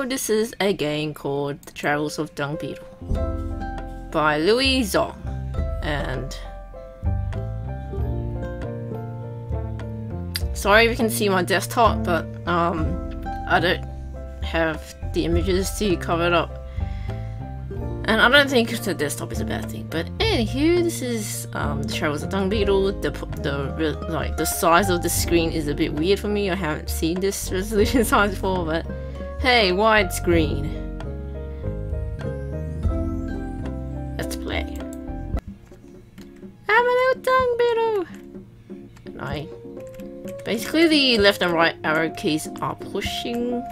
So this is a game called The Travels of Dung Beetle by Louie Zong, and sorry if you can see my desktop, but I don't have the images to cover it up, and I don't think the desktop is a bad thing. But anywho, this is The Travels of Dung Beetle. The size of the screen is a bit weird for me. I haven't seen this resolution size before, but hey, widescreen. Let's play. I'm an old dung beetle. And basically the left and right arrow keys are pushing,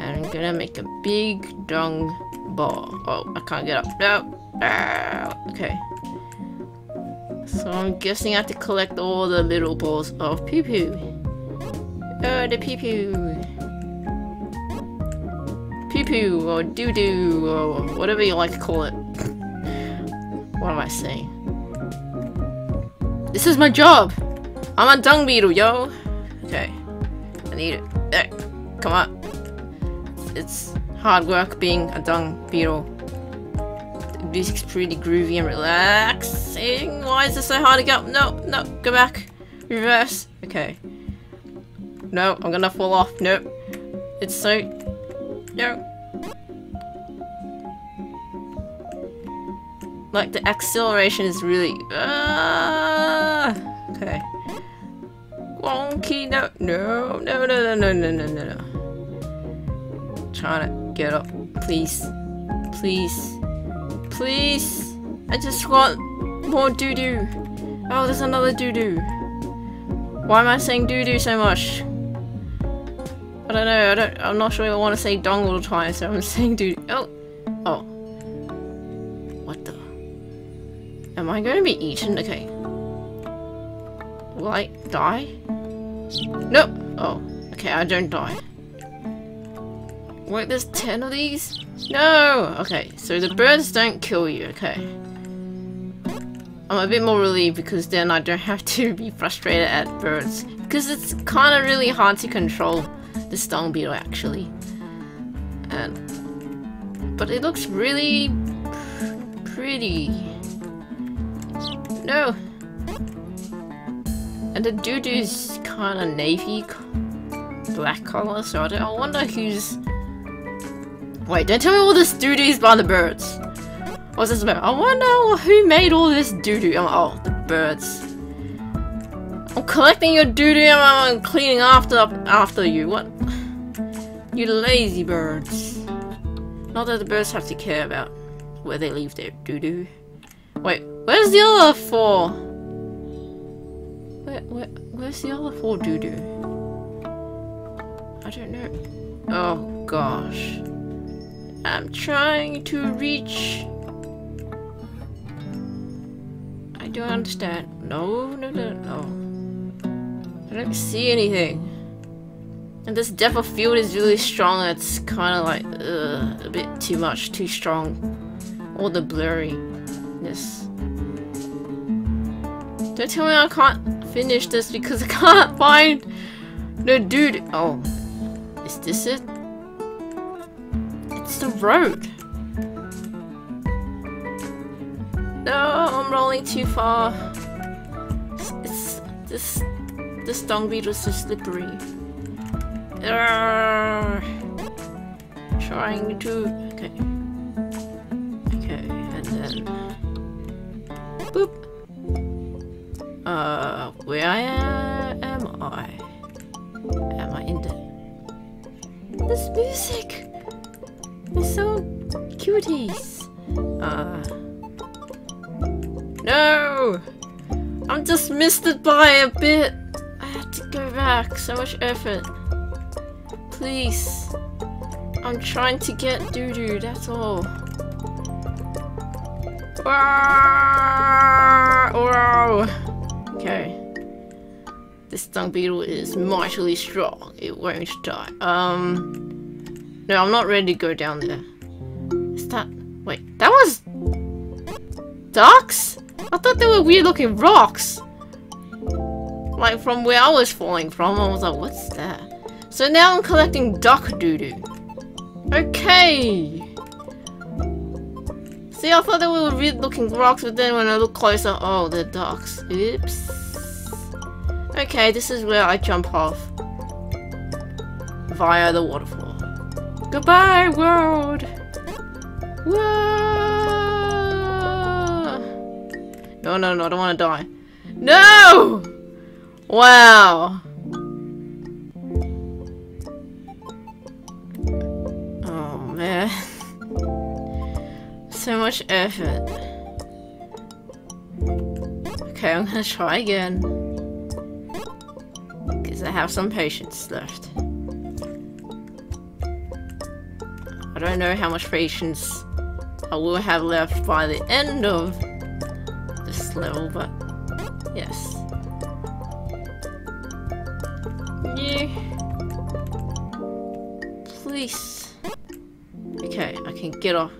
and I'm gonna make a big dung ball. Oh, I can't get up. No. Okay. So I'm guessing I have to collect all the little balls of poo poo. Oh, the poo poo. Poo poo or doo doo or whatever you like to call it. What am I saying? This is my job. I'm a dung beetle, yo! Okay. I need it. Hey, come on. It's hard work being a dung beetle. The music's pretty groovy and relaxing. Why is it so hard to get up? No, no, go back. Reverse. Okay. No, I'm gonna fall off. Nope. It's so... No. Like, the acceleration is really... okay. Wonky, no, no, no, no, no, no, no, no, no, no. Trying to get up, please, please, please. I just want more doo doo. Oh, there's another doo doo. Why am I saying doo doo so much? I don't know. I'm not sure I want to say dung all the time, so I'm saying doo doo. Oh, oh. What the? Am I going to be eaten? Okay. Will I die? Nope! Oh, okay, I don't die. Wait, there's 10 of these? No! Okay, so the birds don't kill you, okay. I'm a bit more relieved because then I don't have to be frustrated at birds. Because it's kind of really hard to control this dung beetle, actually. But it looks really... pretty. No! And the doo-doo's kind of navy black color, so I wonder who's... Wait, don't tell me all this doo-doo's by the birds. What's this about? I wonder who made all this doo-doo. Oh, the birds. I'm collecting your doo-doo and I'm cleaning after you. What? You lazy birds. Not that the birds have to care about where they leave their doo-doo. Wait, where's the other four? Where's the other four doo-doo? I don't know. Oh gosh. I'm trying to reach. I don't understand. No, no, no, no. I don't see anything. And this depth of field is really strong. It's kind of like a bit too much, too strong. All the blurriness. Don't tell me I can't finish this because I can't find the dude. Oh, is this it? It's the road. No, I'm rolling too far. This dung beetle is so slippery. Trying to okay, and then boop. Where am I? Am I in there? This music is so cuties. No! I'm just missed it by a bit. I had to go back. So much effort. Please. I'm trying to get doo-doo, that's all. Wow! Okay. This dung beetle is mightily strong. It won't die. No, I'm not ready to go down there. Is that... Wait, that was... ducks? I thought they were weird looking rocks. Like from where I was falling from, I was like, what's that? So now I'm collecting duck doo-doo. Okay. See, I thought they were weird-looking rocks, but then when I look closer, oh, they're ducks. Oops. Okay, this is where I jump off. Via the waterfall. Goodbye, world! Whoa! No, I don't want to die. No! Wow! Oh, man. So much effort. Okay, I'm gonna try again. Because I have some patience left. I don't know how much patience I will have left by the end of this level, but yes. Yeah. Please. Okay, I can get off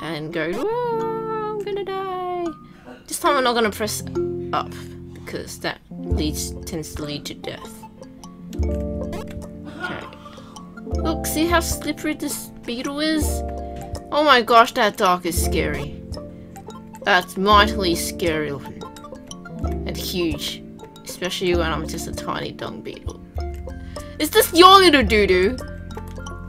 and go, whoa, I'm gonna die. This time I'm not gonna press up because that tends to lead to death. Look, see how slippery this beetle is? Oh my gosh, that dog is scary. That's mightily scary and huge. Especially when I'm just a tiny dung beetle. Is this your little doo-doo?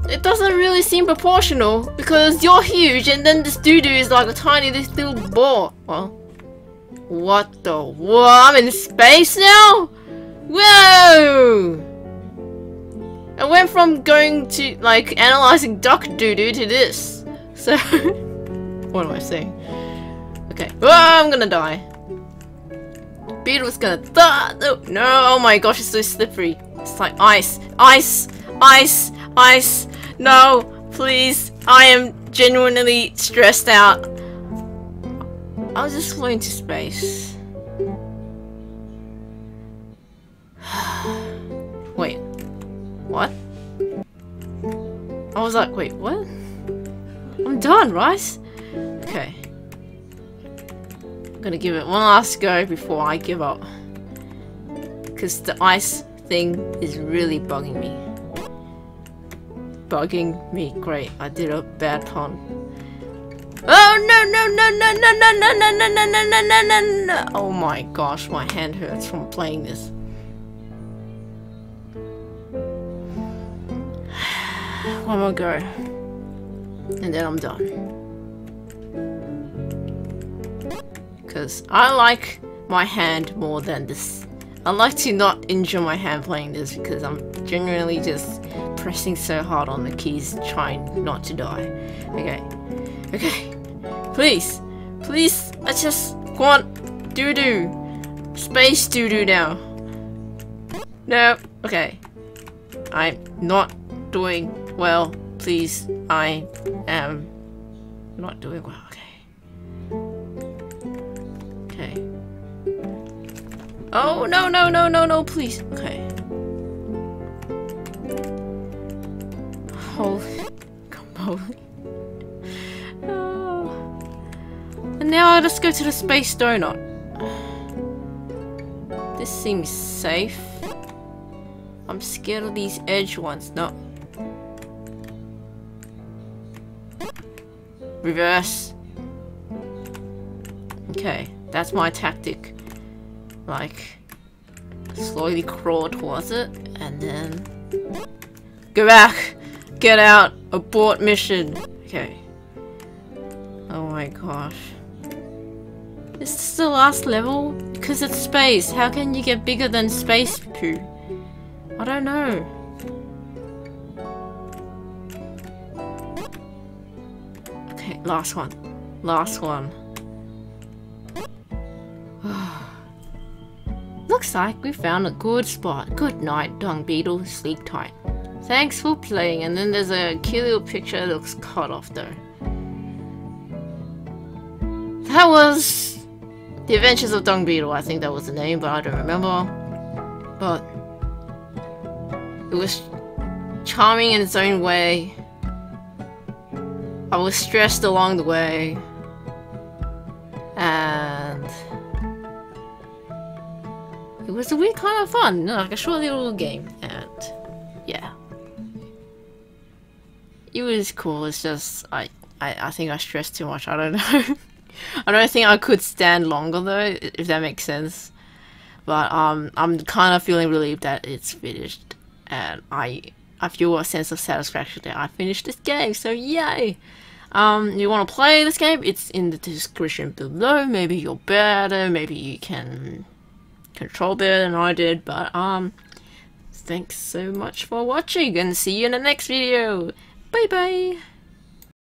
It doesn't really seem proportional because you're huge and then this doo-doo is like a tiny little ball. Well, what the? Whoa, I'm in space now? Whoa! I went from going to, like, analyzing duck doo-doo to this. So, what am I saying? Okay, oh, I'm gonna die. Beetle's gonna die. Oh, no, oh my gosh, it's so slippery. It's like ice, ice, ice, ice. No, please, I am genuinely stressed out. I'll just fly into space. Wait. What? I was like, wait, what? I'm done, right? Okay. I'm gonna give it one last go before I give up. Because the ice thing is really bugging me. Bugging me. Great, I did a bad pun. Oh no. Oh my gosh, my hand hurts from playing this. One more go, and then I'm done. Because I like my hand more than this. I like to not injure my hand playing this because I'm generally just pressing so hard on the keys trying not to die. Okay. Okay. Please. Please. I just want doo-doo. Space doo-doo now. No. Okay. I'm not doing well, please. I am not doing well. Okay. Oh no, please. Okay. Holy moly. Oh. And now I'll just go to the space donut. This seems safe. I'm scared of these edge ones. No. Reverse. Okay, that's my tactic. Like, slowly crawl towards it, and then go back! Get out! Abort mission! Okay. Oh my gosh. Is this the last level? Because it's space. How can you get bigger than space poo? I don't know. Last one. Last one. Looks like we found a good spot. Good night, dung beetle. Sleep tight. Thanks for playing. And then there's a cute little picture that looks cut off though. That was The Adventures of Dung Beetle. I think that was the name, but I don't remember. But it was charming in its own way. I was stressed along the way, and it was a weird kind of fun, like a short little game, and yeah. it was cool. It's just I think I stressed too much. I don't know. I don't think I could stand longer though, if that makes sense. But I'm kind of feeling relieved that it's finished, and I feel a sense of satisfaction that I finished this game. So yay! You want to play this game? It's in the description below. Maybe you're better. Maybe you can control better than I did. But thanks so much for watching, and see you in the next video. Bye bye.